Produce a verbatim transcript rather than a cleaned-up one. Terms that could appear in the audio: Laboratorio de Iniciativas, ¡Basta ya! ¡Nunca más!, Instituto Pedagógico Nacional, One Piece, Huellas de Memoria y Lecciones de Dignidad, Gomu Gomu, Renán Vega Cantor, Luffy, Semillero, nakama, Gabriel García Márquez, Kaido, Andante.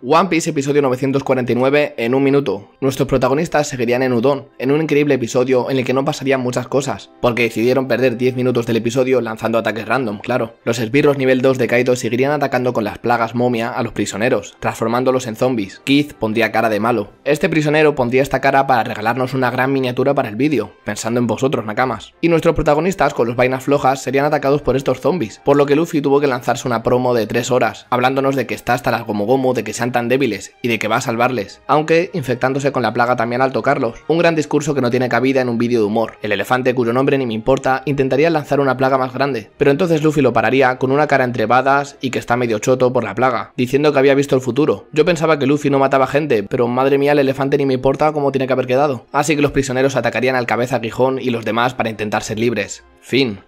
One Piece episodio novecientos cuarenta y nueve en un minuto. Nuestros protagonistas seguirían en Udon, en un increíble episodio en el que no pasarían muchas cosas, porque decidieron perder diez minutos del episodio lanzando ataques random, claro. Los esbirros nivel dos de Kaido seguirían atacando con las plagas momia a los prisioneros, transformándolos en zombies. Keith pondría cara de malo. Este prisionero pondría esta cara para regalarnos una gran miniatura para el vídeo, pensando en vosotros, nakamas. Y nuestros protagonistas con los vainas flojas serían atacados por estos zombies, por lo que Luffy tuvo que lanzarse una promo de tres horas, hablándonos de que está hasta las Gomu Gomu, de que se han tan débiles y de que va a salvarles, aunque infectándose con la plaga también al tocarlos. Un gran discurso que no tiene cabida en un vídeo de humor. El elefante, cuyo nombre ni me importa, intentaría lanzar una plaga más grande, pero entonces Luffy lo pararía con una cara entre badas y que está medio choto por la plaga, diciendo que había visto el futuro. Yo pensaba que Luffy no mataba gente, pero madre mía, el elefante ni me importa cómo tiene que haber quedado. Así que los prisioneros atacarían al cabeza Gijón y los demás para intentar ser libres. Fin.